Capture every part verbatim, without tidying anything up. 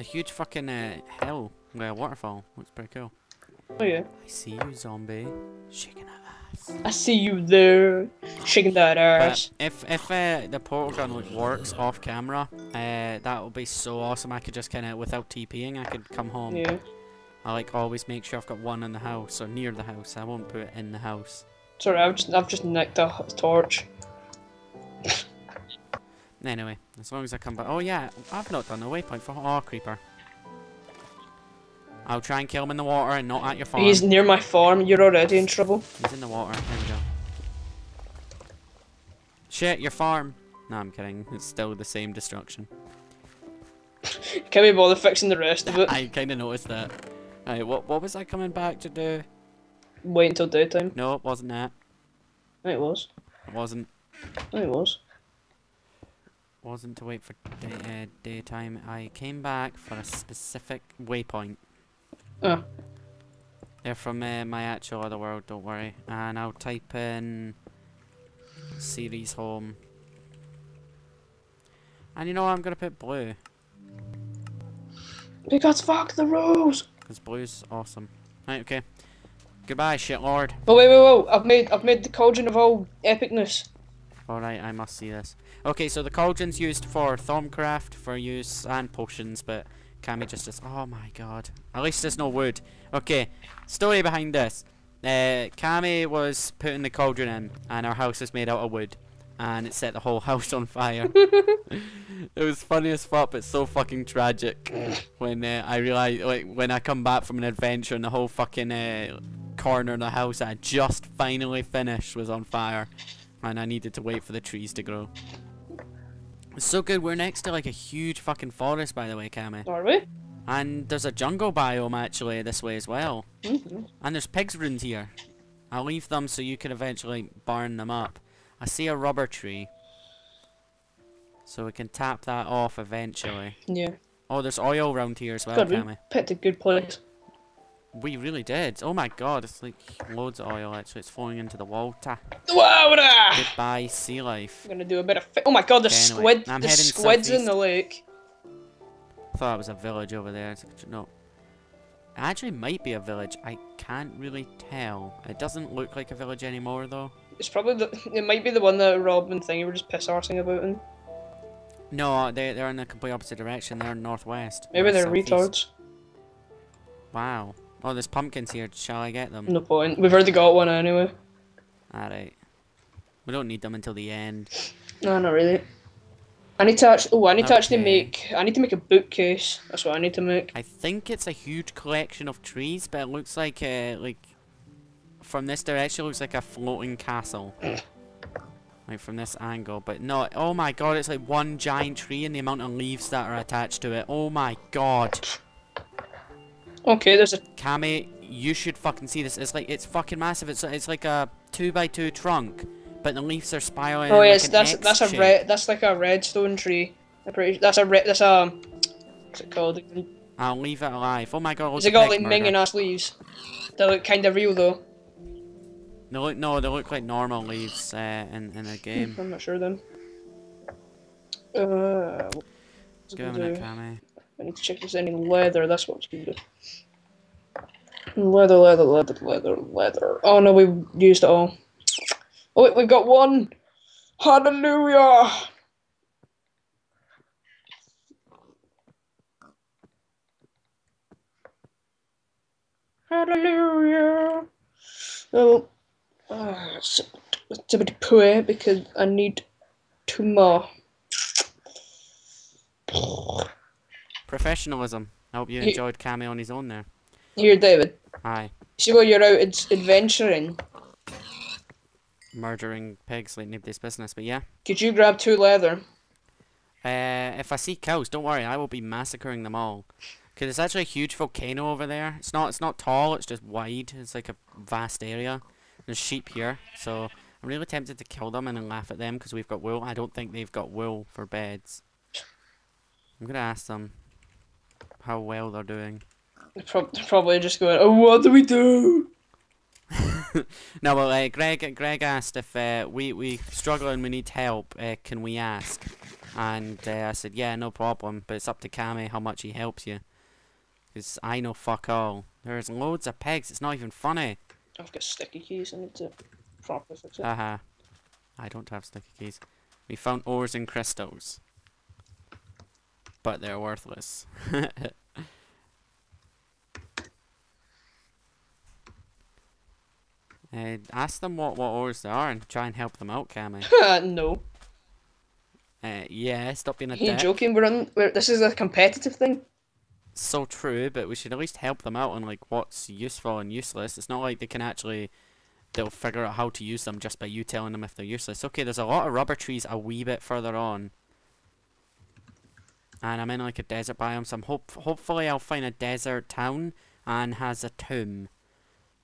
a huge fucking uh, hill with a waterfall. Looks pretty cool. Oh yeah. I see you, zombie. Shaking that ass. I see you there. Shaking that ass. But if if uh, the portal gun like, works off camera, uh, that would be so awesome. I could just kind of, without TPing, I could come home. Yeah. I like always make sure I've got one in the house or near the house. I won't put it in the house. Sorry, I've just, I've just nicked a torch. Anyway, as long as I come back. Oh yeah, I've not done the waypoint for. Oh, creeper. I'll try and kill him in the water and not at your farm. He's near my farm. You're already in trouble. He's in the water. There we go. Shit, your farm. No, I'm kidding. It's still the same destruction. Can we bother fixing the rest of it? I kind of noticed that. Alright, what what was I coming back to do? Wait until daytime. No, it wasn't that. It was. It wasn't. It was. Wasn't to wait for day, uh, daytime. I came back for a specific waypoint. Oh. They're from uh, my actual other world. Don't worry. And I'll type in series home. And you know what? I'm gonna put blue. Because fuck the rules. Because blue's awesome. Right, okay. Goodbye, shit lord. Oh wait, wait, wait! I've made, I've made the cauldron of all epicness. All right, I must see this. Okay, so the cauldron's used for Thorncraft, for use and potions, but can we just just? Oh my god! At least there's no wood. Okay, story behind this. Uh, Cammy was putting the cauldron in, and our house is made out of wood, and it set the whole house on fire. It was funny as fuck, but so fucking tragic. When uh, I realized, like, when I come back from an adventure and the whole fucking uh, corner of the house I just finally finished was on fire, and I needed to wait for the trees to grow. It's so good. We're next to like a huge fucking forest, by the way, Cammy. Are we? And there's a jungle biome actually this way as well. Mm-hmm. And there's pigs' ruins here. I'll leave them so you can eventually burn them up. I see a rubber tree, so we can tap that off eventually. Yeah. Oh, there's oil round here as well, God, Cammy. We picked a good place. We really did. Oh my god, it's like loads of oil actually. It's flowing into the water. Water! Goodbye, sea life. I'm gonna do a bit of. Fi oh my god, there's anyway, squid. I'm there's squids southeast. in the lake. I thought it was a village over there. No. It actually might be a village. I can't really tell. It doesn't look like a village anymore though. It's probably the. It might be the one that Rob and Thingy were just piss arsing about in. No, they, they're in the complete opposite direction. They're northwest. Maybe they're southeast. Retards. Wow. Oh, there's pumpkins here. Shall I get them? No point. We've already got one anyway. Alright. We don't need them until the end. No, not really. I need to actually. Oh, I need okay. to actually make. I need to make a bookcase. That's what I need to make. I think it's a huge collection of trees, but it looks like uh, like from this direction it looks like a floating castle. Like from this angle, but not. Oh my god! It's like one giant tree and the amount of leaves that are attached to it. Oh my god. Okay, there's a Cammy. You should fucking see this. It's like it's fucking massive. It's it's like a two by two trunk, but the leaves are spiraling. Oh yes, like that's that's shape. a red. That's like a redstone tree. I'm pretty. That's a red. That's a. What's it called? I'll leave it alive. Oh my god! Is it got like minging ass leaves? They look kind of real though. They look no. They look like normal leaves uh, in in a game. I'm not sure then. Uh. Let's give him a Cammy. I need to check if there's any leather, that's what we can do. Leather, leather, leather, leather, leather. Oh no, we've used it all. Oh wait, we've got one! Hallelujah! Hallelujah! Oh, uh, it's, it's a bit poor because I need two more. Professionalism. I hope you enjoyed Cammy on his own there. You're David. Aye. See while you're out adventuring. Murdering pigs like nobody's business, but yeah. Could you grab two leather? Uh, if I see cows, don't worry, I will be massacring them all. Because it's actually a huge volcano over there. It's not It's not tall, it's just wide. It's like a vast area. There's sheep here, so I'm really tempted to kill them and then laugh at them because we've got wool. I don't think they've got wool for beds. I'm going to ask them how well they're doing. They're probably just going, oh, what do we do? No, well, uh, Greg, Greg asked if uh, we we struggle and we need help. Uh, can we ask? And uh, I said, yeah, no problem. But it's up to Kame how much he helps you. Cause I know fuck all. There's loads of pegs. It's not even funny. I've got sticky keys. I need to properly fix it. Uh huh. I don't have sticky keys. We found ores and crystals, but they're worthless. Uh, ask them what, what ores they are and try and help them out, Cammy. No. Uh, yeah, stop being a dick. Are you joking? We're on, we're, this is a competitive thing. So true, but we should at least help them out on like what's useful and useless. It's not like they can actually... They'll figure out how to use them just by you telling them if they're useless. Okay, there's a lot of rubber trees a wee bit further on. And I'm in like a desert biome, so I'm hope hopefully I'll find a desert town and has a tomb.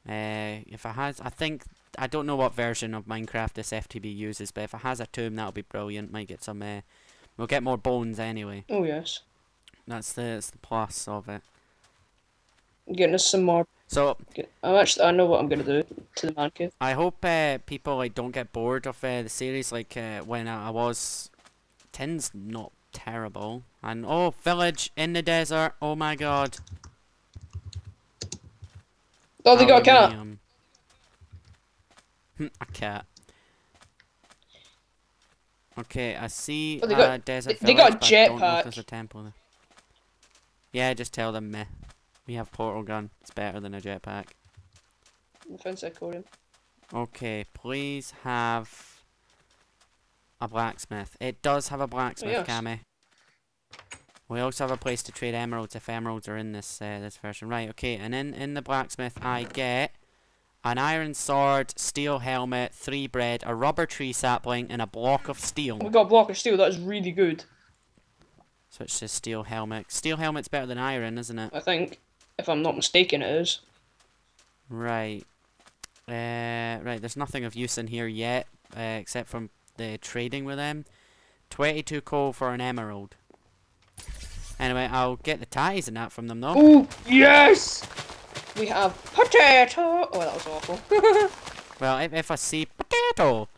Uh, if it has, I think, I don't know what version of Minecraft this F T B uses, but if it has a tomb, that'll be brilliant. Might get some, uh, we'll get more bones anyway. Oh, yes. That's the, that's the plus of it. Getting us some more. So, I'm actually, I know what I'm going to do to the man cave. I hope uh, people like don't get bored of uh, the series, like uh, when I, I was, tin's not terrible. And, oh, village in the desert, oh my god. Oh, they got a cat! A cat. Okay, I see oh, they got, uh, desert they, village, they got a jetpack. Yeah, just tell them, meh. We have portal gun. It's better than a jetpack. Okay, please have a blacksmith. It does have a blacksmith, oh, yes. Cammy. We also have a place to trade emeralds if emeralds are in this uh, this version. Right, okay, and in, in the blacksmith I get an iron sword, steel helmet, three bread, a rubber tree sapling, and a block of steel. We got a block of steel, that's really good. So it's just steel helmet. Steel helmet's better than iron, isn't it? I think, if I'm not mistaken, it is. Right. Uh, right, there's nothing of use in here yet, uh, except from the trading with them. twenty-two coal for an emerald. Anyway, I'll get the ties and that from them, though. Oh, yes! We have potato! Oh, that was awful. Well, if, if I see potato,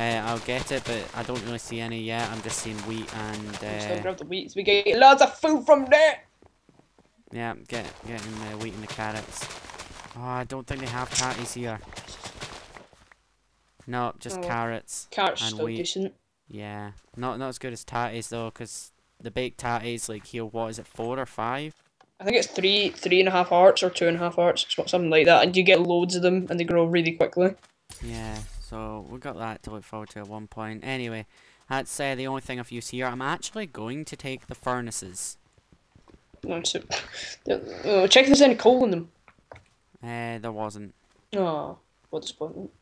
uh, I'll get it, but I don't really see any yet. I'm just seeing wheat and... Uh, still grab the wheat, so we get lots of food from there! Yeah, get getting the wheat and the carrots. Oh, I don't think they have patties here. No, just oh, carrots. Carrots and still wheat. Decent. Yeah, not, not as good as tatties, though, because... The baked tatties, like here, what is it, four or five? I think it's three, three and a half hearts or two and a half hearts, something like that. And you get loads of them, and they grow really quickly. Yeah, so we got that to look forward to at one point. Anyway, that's uh, the only thing I've used here. I'm actually going to take the furnaces. No, so, uh, check if there's any coal in them. Uh, there wasn't. Oh, what disappointment.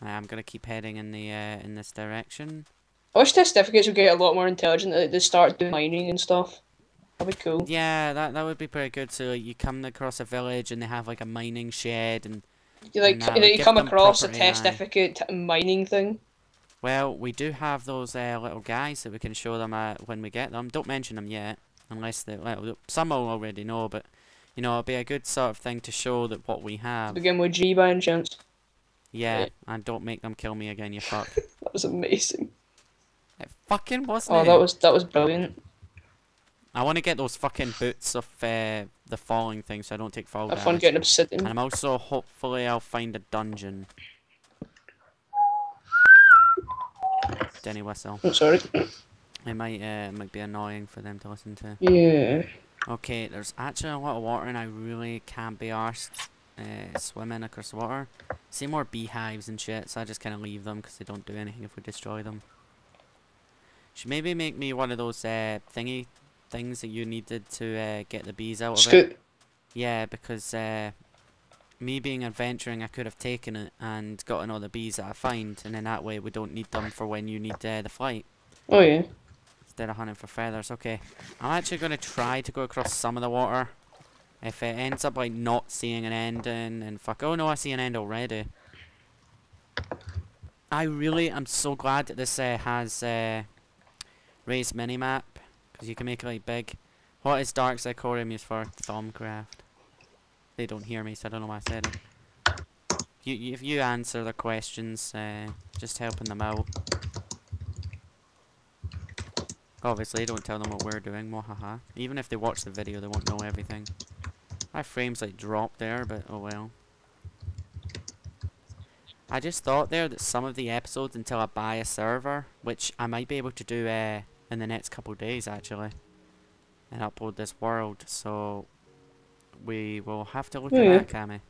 I'm gonna keep heading in the uh, in this direction. I wish the certificates would get a lot more intelligent, that they start doing mining and stuff. That'd be cool. Yeah, that that would be pretty good. So like, you come across a village and they have like a mining shed and... You, like, and you come across a test certificate mining thing. Well, we do have those uh, little guys that we can show them uh, when we get them. Don't mention them yet, unless they... Well, some will already know, but you know, it'll be a good sort of thing to show that what we have. Begin with G by any chance. Yeah, yeah, and don't make them kill me again, you fuck. That was amazing. It fucking wasn't. Oh, that was that was brilliant. I want to get those fucking boots of uh, the falling thing, so I don't take fall damage. Have fun getting obsidian. And I'm also hopefully I'll find a dungeon. Denny whistle. I'm sorry. It might uh, it might be annoying for them to listen to. Yeah. Okay, there's actually a lot of water, and I really can't be arsed uh, swimming across the water. See more beehives and shit, so I just kind of leave them because they don't do anything if we destroy them. Should maybe make me one of those uh, thingy things that you needed to uh, get the bees out of Scoot. It. Yeah, because uh, me being adventuring, I could have taken it and gotten all the bees that I find, and then that way we don't need them for when you need uh, the flight. Oh yeah. Instead of hunting for feathers, okay. I'm actually going to try to go across some of the water. If it ends up like not seeing an ending, and fuck, oh no, I see an end already. I really am so glad that this uh, has... Uh, Raised minimap, because you can make it like big. What is Dark Zykorium used for? Thumbcraft. They don't hear me, so I don't know why I said it. You, you, if you answer the questions, uh, just helping them out. Obviously, don't tell them what we're doing, mwahaha. Even if they watch the video, they won't know everything. My frames, like, dropped there, but oh well. I just thought there that some of the episodes, until I buy a server, which I might be able to do uh, in the next couple of days, actually, and upload this world, so we will have to look mm. at that, Cammy.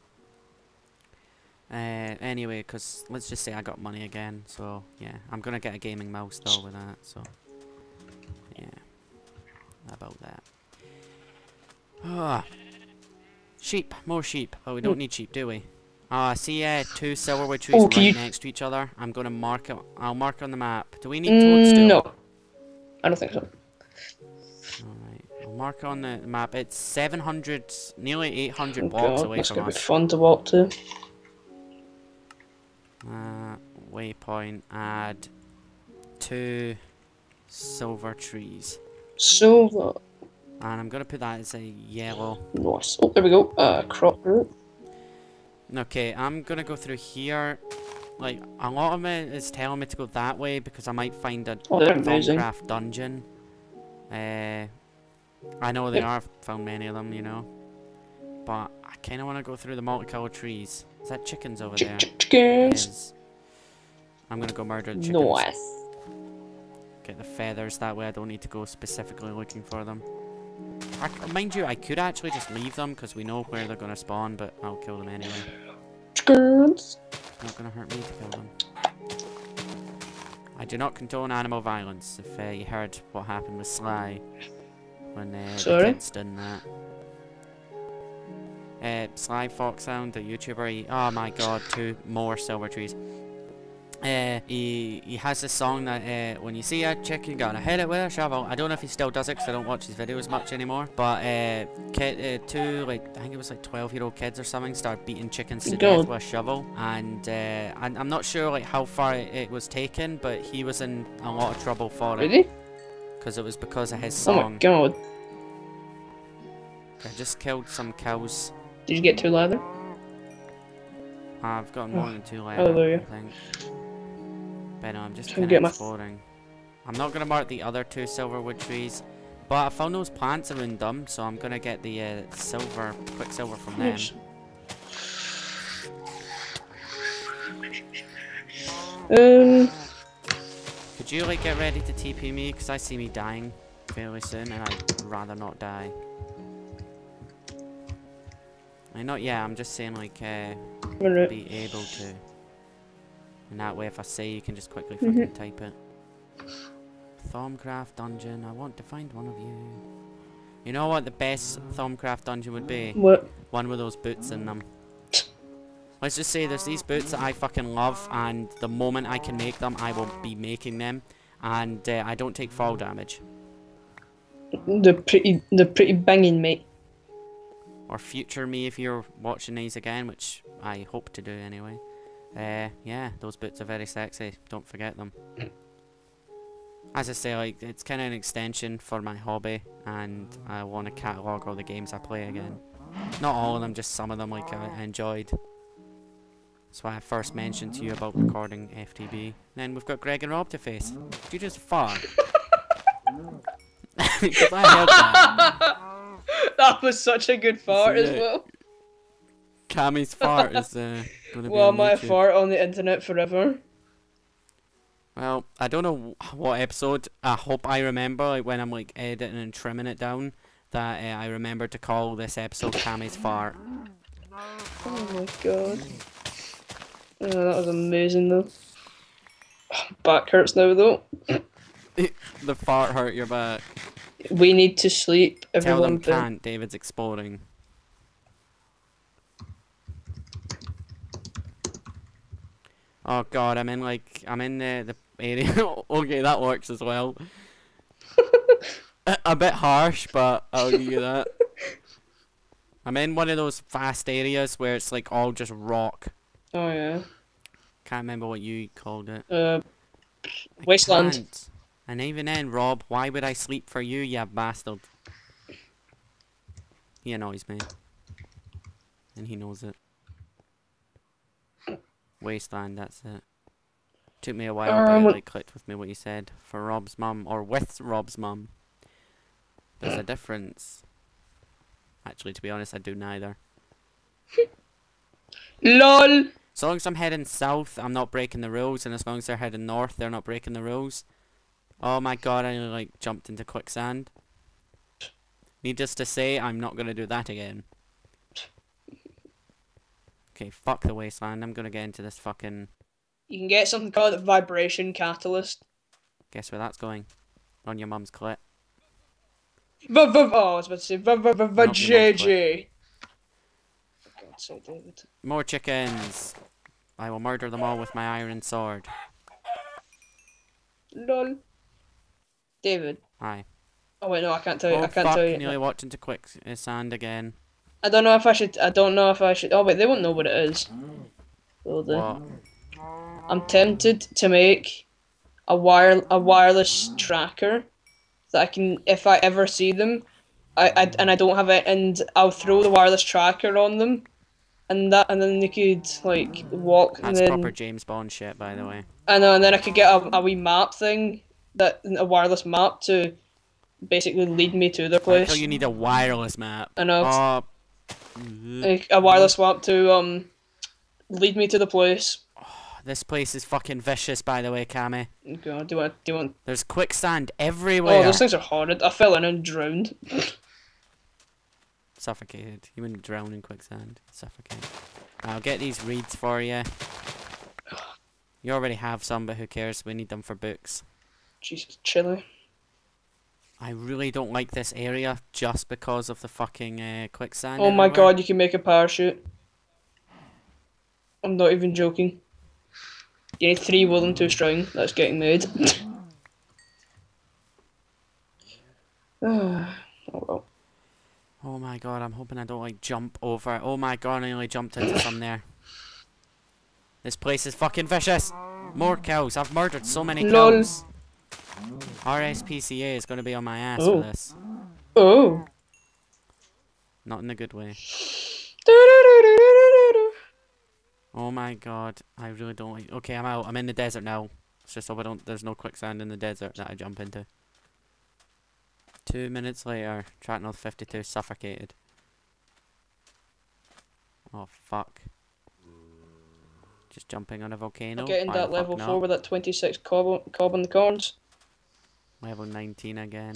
Uh, anyway, because let's just say I got money again, so yeah, I'm going to get a gaming mouse though with that, so yeah, about that. Oh. Sheep, more sheep. Oh, we don't mm. need sheep, do we? Ah, uh, see uh, two silverwood trees okay. right next to each other. I'm going to mark it, I'll mark it on the map. Do we need toadstool? Mm, no, I don't think so. Alright, I'll mark it on the map. It's seven hundred, nearly eight hundred oh blocks God, away from us. That's going to be fun to walk to. Uh, waypoint, add two silver trees. Silver. And I'm gonna put that as a yellow. Nice. Oh, there we go. Uh, crop root. Okay, I'm gonna go through here. Like, a lot of it is telling me to go that way because I might find a oh, Minecraft dungeon. Uh, I know they yeah. are. Found many of them, you know. But I kind of want to go through the multicolored trees. Is that chickens over Ch there? Ch chickens! I'm gonna go murder the chickens. Nice. Get the feathers, that way I don't need to go specifically looking for them. I, mind you, I could actually just leave them because we know where they're gonna spawn, but I'll kill them anyway. Chickens! Not gonna hurt me to kill them. I do not condone animal violence, if uh, you heard what happened with Sly when uh, Sorry? the kids done that. Uh, Sly Foxhound, the YouTuber, he, oh my god, two more silver trees. Uh, he, he has this song that uh, when you see a chicken, gotta hit it with a shovel. I don't know if he still does it because I don't watch his videos much anymore. But uh, kid, uh, two, like, I think it was like twelve year old kids or something started beating chickens to death with a shovel. And uh, I'm, I'm not sure like how far it, it was taken, but he was in a lot of trouble for it. Really? Because it was because of his song. Oh my god. I just killed some cows. Did you get two leather? I've gotten more than two leather, Hallelujah. I think. But no, I'm just kind of exploring. I'm not going to mark the other two silverwood trees, but I found those plants around them, so I'm going to get the uh, silver, quicksilver from them. Um. Could you like get ready to T P me, because I see me dying fairly soon, and I'd rather not die. I not yeah, I'm just saying like uh, right. be able to. And that way if I say you can just quickly fucking mm-hmm. type it. Thumbcraft dungeon, I want to find one of you. You know what the best Thumbcraft dungeon would be? What? One with those boots in them. Let's just say there's these boots that I fucking love, and the moment I can make them I will be making them, and uh, I don't take fall damage. They're pretty they're pretty banging, mate. Or future me if you're watching these again, which I hope to do anyway. Uh, yeah, those boots are very sexy, don't forget them. As I say, like, it's kind of an extension for my hobby, and I want to catalogue all the games I play again. Not all of them, just some of them, like, I, I enjoyed. That's why I first mentioned to you about recording F T B. Then we've got Greg and Rob to face. Did you just fart? Because I held that. That was such a good fart as well. Cammy's fart is uh, going to be. Well, on my fart on the internet forever. Well, I don't know what episode. I hope I remember, like when I'm like editing and trimming it down, that uh, I remember to call this episode Cammy's fart. Oh my god! Oh, that was amazing though. Back hurts now though. The fart hurt your back. We need to sleep. Everyone Tell them been. can't. David's exploring. Oh god, I'm in like I'm in the the area. Okay, that works as well. a, a bit harsh, but I'll give you that. I'm in one of those fast areas where it's like all just rock. Oh yeah. Can't remember what you called it. Uh, wasteland. Can't. And even then, Rob, why would I sleep for you, you bastard? He annoys me. And he knows it. Wasteland, that's it. Took me a while, um, but it like, clicked with me what you said. For Rob's mum, or with Rob's mum. There's a difference. Actually, to be honest, I do neither. LOL! So long as I'm heading south, I'm not breaking the rules, and as long as they're heading north, they're not breaking the rules. Oh my god, I like jumped into quicksand. Needless to say, I'm not gonna do that again. Okay, fuck the wasteland, I'm gonna get into this fucking... You can get something called a vibration catalyst. Guess where that's going? On your mum's clit. V v oh, I was about to say v v v v J J. More chickens. I will murder them all with my iron sword. Lol. David. Hi. Oh wait, no, I can't tell you. Oh, I can't fuck, tell you. Nearly walked into quicksand again. I don't know if I should. I don't know if I should. Oh wait, they won't know what it is. Will they? What? I'm tempted to make a wire a wireless tracker that I can, if I ever see them, I, I and I don't have it, and I'll throw the wireless tracker on them, and that, and then they could like walk. That's and then, proper James Bond shit, by the way. I know, and then I could get a, a wee map thing, that a wireless map to basically lead me to their place. I feel you need a wireless map. I know. Uh, like a wireless map to um lead me to the place. This place is fucking vicious, by the way, Cammy. God, do you want, do you want... There's quicksand everywhere. Oh, those things are horrid. I fell in and drowned. Suffocated. You wouldn't drown in quicksand. Suffocate. I'll get these reeds for you. You already have some, but who cares? We need them for books. Jesus, chilly. I really don't like this area just because of the fucking uh, quicksand. Oh everywhere. My god, you can make a parachute. I'm not even joking. You need three wool and two string, that's getting made. Oh well. Oh my god, I'm hoping I don't like jump over. Oh my god, I nearly jumped into some there. This place is fucking vicious! More cows, I've murdered so many Lol. cows. R S P C A is gonna be on my ass oh. for this. Oh. Not in a good way. Oh my god, I really don't like... Okay, I'm out. I'm in the desert now. It's just hope I don't... There's no quicksand in the desert that I jump into. Two minutes later, Tracknell fifty-two suffocated. Oh, fuck. Just jumping on a volcano. I'm getting that level four with that twenty-six cob, cob on the corns. Level nineteen again.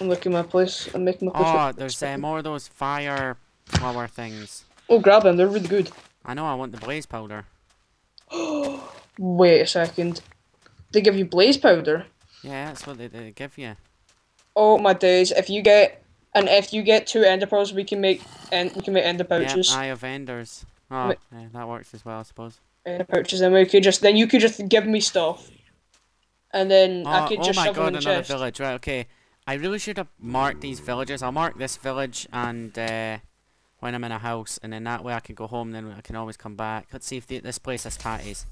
I'm looking at my place. I'm making my place. Oh, there's uh, more of those fire flower things. Oh, grab them. They're really good. I know, I want the blaze powder. Wait a second. They give you blaze powder? Yeah, that's what they, they give you. Oh my days! If you get and if you get two ender pearls, we can make and we can make ender pouches. Yeah, Eye of Enders. Oh, Ma yeah, that works as well, I suppose. Ender pouches, and we could just then you could just give me stuff, and then oh, I could just. Oh my shove god! Them in another chest. Village, right? Okay, I really should have marked these villages. I'll mark this village and. Uh, When I'm in a house, and then that way I can go home, then I can always come back. Let's see if the, this place has tatties.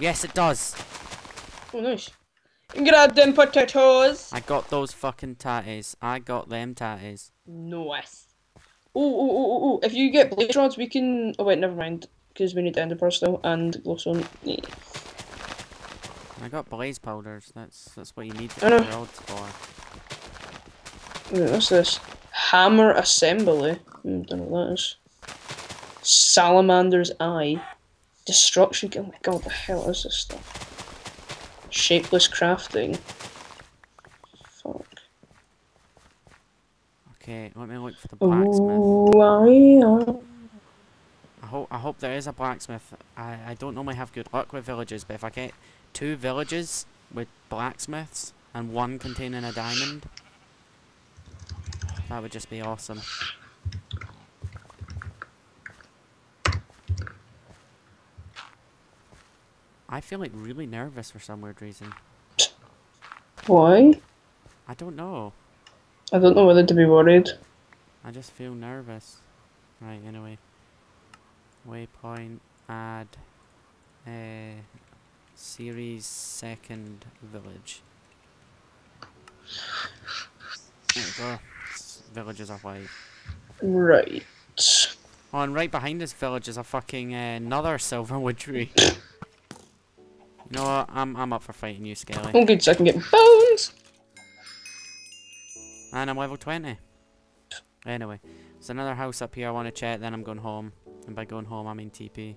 Yes, it does. Oh, nice. Grab them potatoes. I got those fucking tatties. I got them tatties. Nice. Ooh, ooh, ooh, ooh. If you get blaze rods, we can... Oh, wait, never mind. Because we need the ender pearl still, and glowstone. I got blaze powders. That's that's what you need to get rods for. Wait, what's this? Hammer assembly. Hmm, don't know what that is. Salamander's eye. Destruction. Oh my god, what the hell is this stuff? Shapeless crafting. Fuck. Okay, let me look for the blacksmith. I hope I hope there is a blacksmith. I I don't normally have good luck with villages, but if I get two villages with blacksmiths and one containing a diamond. That would just be awesome. I feel like really nervous for some weird reason. Why? I don't know. I don't know whether to be worried. I just feel nervous. Right, anyway. Waypoint, add, uh, series second village. There we go. Villages are white. Right. Oh, and right behind this village is a fucking uh, another silverwood tree. You know what? I'm I'm up for fighting you, Skelly. Oh, good, so I can get bones. And I'm level twenty. Anyway, there's another house up here I want to check. Then I'm going home, and by going home I mean T P.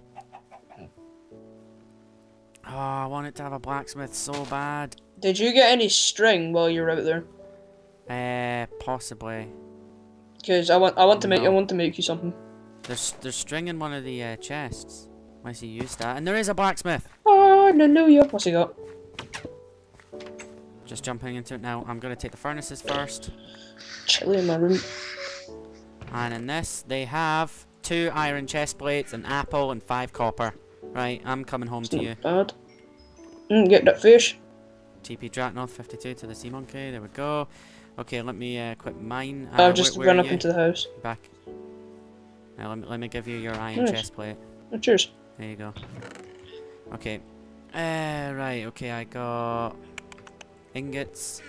Oh, I want it to have a blacksmith so bad. Did you get any string while you were out there? Eh, uh, possibly. Cause I want, I want to make, no. I want to make you something. There's, there's string in one of the uh, chests. Once you use that, and there is a blacksmith. Oh, no, no, yeah. What's he got? Just jumping into it now. I'm gonna take the furnaces first. Chilly in my room. And in this, they have two iron chest plates, an apple, and five copper. Right, I'm coming home it's to not you. Bad. Mm, get that fish. T P Dratnoth fifty-two to the sea monkey. There we go. Okay, let me uh, quit mine. Uh, I'll just where, where run up you? into the house. Back. Now, let me, let me give you your iron nice. chest plate. Oh, cheers. There you go. Okay. Uh, right, okay, I got ingots.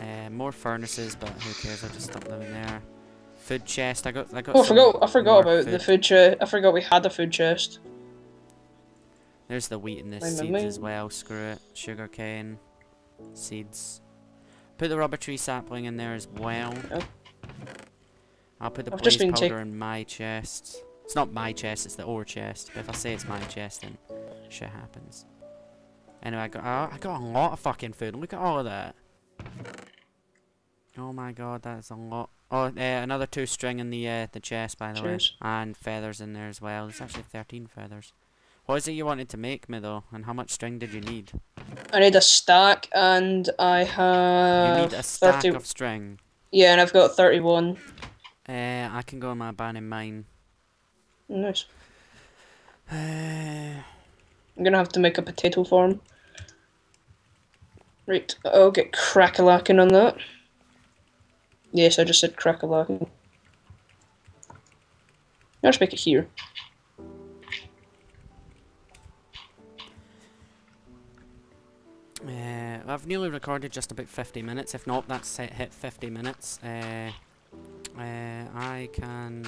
Uh, more furnaces, but who cares? I'll just dump them in there. Food chest. I got. I got. Oh, I forgot. I forgot about food. the food chest. I forgot we had a food chest. There's the wheat in this, seeds mind. as well, screw it. Sugar cane, seeds. Put the rubber tree sapling in there as well. Oh. I'll put the I've blaze powder in my chest. It's not my chest, it's the ore chest. But if I say it's my chest, then shit happens. Anyway, I got, uh, I got a lot of fucking food. Look at all of that. Oh my god, that's a lot. Oh, uh, another two string in the uh, the chest, by the Cheers. way. And feathers in there as well. There's actually thirteen feathers. What is it you wanted to make me though, and how much string did you need? I need a stack, and I have. You need a stack thirty... of string. Yeah, and I've got thirty-one. Uh, I can go on my ban in mine. Nice. Uh... I'm gonna have to make a potato farm. Right, I'll get crack-a-lacking on that. Yes, I just said crack-a-lacking. I'll just make it here. Uh, I've nearly recorded just about fifty minutes. If not, that's hit fifty minutes. Uh, uh, I can.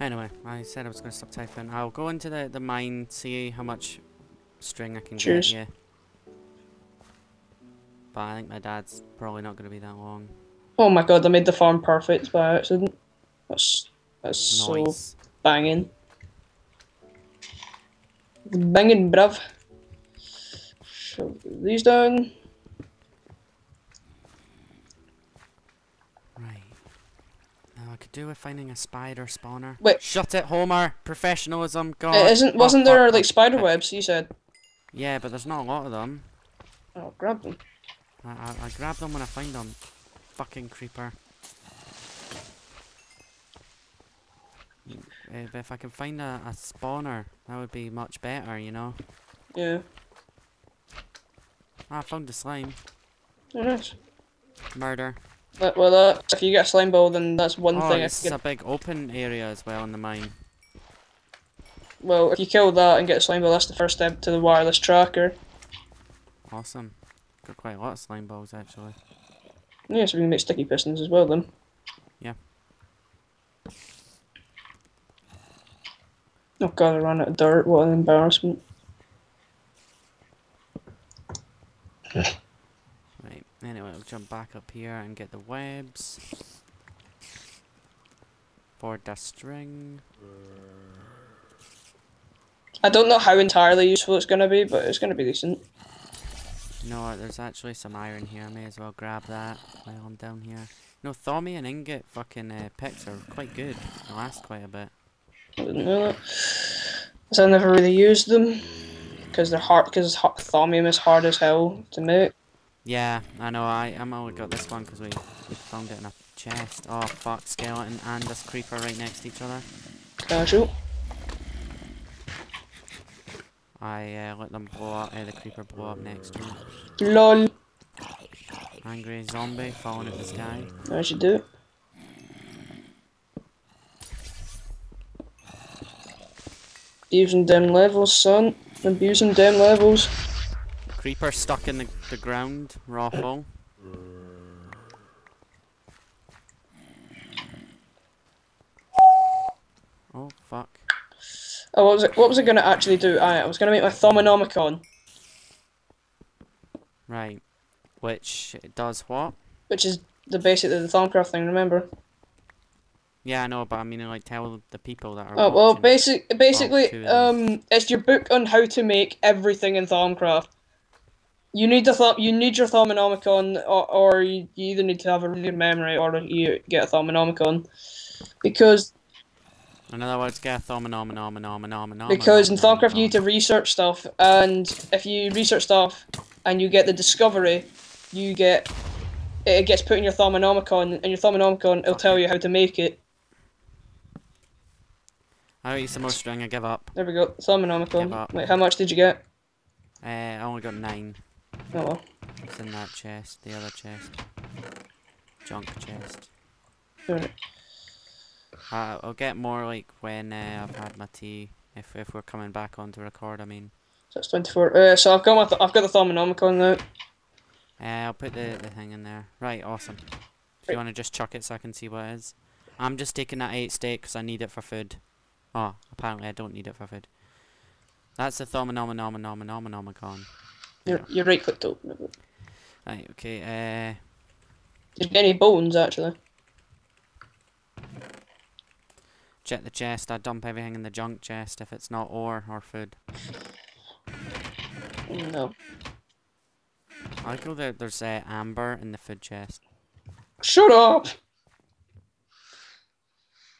Anyway, I said I was going to stop typing. I'll go into the the mine, see how much string I can Cheers. get. Yeah. But I think my dad's probably not going to be that long. Oh my god, I made the farm perfect by accident. That's, that's nice. so banging. Banging, bruv. So, these down. Right. Now I could do with finding a spider spawner. Wait. Shut it, Homer. Professionalism, god. It isn't, wasn't oh, there fuck. like spider webs, you said? Yeah, but there's not a lot of them. Oh, grab them. I, I, I grab them when I find them. Fucking creeper. Uh, but if I can find a, a spawner, that would be much better, you know? Yeah. Ah, I found the slime. Oh, nice. Murder. But, well, uh, if you get a slime ball, then that's one oh, thing I it's get... a big open area as well in the mine. Well, if you kill that and get a slime ball, that's the first step to the wireless tracker. Awesome. Got quite a lot of slime balls actually. Yeah, so we can make sticky pistons as well then. Yeah. Oh god, I ran out of dirt, what an embarrassment. Right, anyway, I'll jump back up here and get the webs. Board that string. I don't know how entirely useful it's gonna be, but it's gonna be decent. No, there's actually some iron here. I may as well grab that while I'm down here. No, Thommy and ingot fucking uh, picks are quite good. They last quite a bit. I didn't know that. Because I never really used them. Because they're hard. Because Thommy is hard as hell to make. Yeah, I know. I I'm only got this one because we, we found it in a chest. Oh fuck, skeleton and this creeper right next to each other. Casual. I uh, let them blow up, uh, the creeper blow up next to me. LOL. Angry zombie falling at the sky. I should do it. Using them levels, son. Abusing them levels. Creeper stuck in the, the ground, Raffle. Oh fuck. Oh, what was it? What was I gonna actually do? I, I was gonna make my Thommonomicon. Right. Which does what? Which is the basically the Thomcraft thing. Remember? Yeah, I know, but I mean, like, tell the people that are. Oh well, basic, basically, basically, um, it's your book on how to make everything in Thomcraft. You need the th you need your Thommonomicon, or, or you either need to have a really good memory, or you get a Thommonomicon, because. In other words, get a Thommonomicon. Because in Thomcraft you need to research stuff, and if you research stuff, and you get the discovery, you get it gets put in your Thommonomicon, and your Thommonomicon will tell you how to make it. I'll eat some more string, I give up. There we go, Thommonomicon. Wait, how much did you get? Uh, I only got nine. Oh well. It's in that chest, the other chest. Junk chest. Alright. Uh, I'll get more like when uh, I've had my tea, if if we're coming back on to record, I mean. So it's twenty-four. Uh, so I've got my th I've got the Thommonomicon now. Uh, I'll put the, the thing in there. Right, awesome. If right. You want to just chuck it so I can see what it is. I'm just taking that eight steak because I need it for food. Oh, apparently I don't need it for food. That's the Thommonomicon. You're, you're right click though. Right, okay. Uh, Did you get any bones actually? Check the chest. I dump everything in the junk chest if it's not ore or food. No. I go there. There's uh, amber in the food chest. Shut up!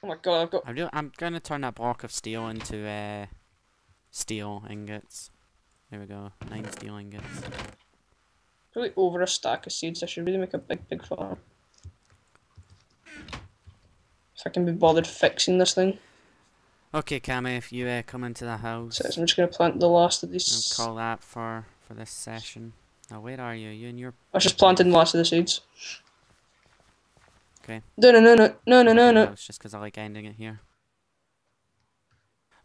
Oh my god, I've got. I'm, I'm gonna turn that block of steel into uh, steel ingots. There we go. Nine steel ingots. Probably over a stack of seeds. I should really make a big, big farm. If I can be bothered fixing this thing. Okay, Cammy, if you uh, come into the house. So I'm just going to plant the last of these. I'll call that for, for this session. Now, where are you? You and your... I was just planting the last of the seeds. Okay. No, no, no, no, no, no, no, no. It's just because I like ending it here.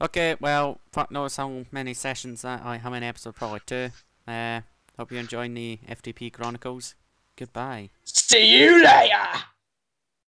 Okay, well, fuck knows how many sessions that I... How many episodes? Probably two. Uh, hope you're enjoying the F T P Chronicles. Goodbye. See you later!